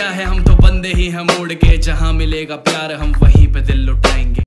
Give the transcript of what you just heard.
क्या है, हम तो बंदे ही हम उड़ के, जहाँ मिलेगा प्यार हम वहीं पे दिल लुटाएंगे।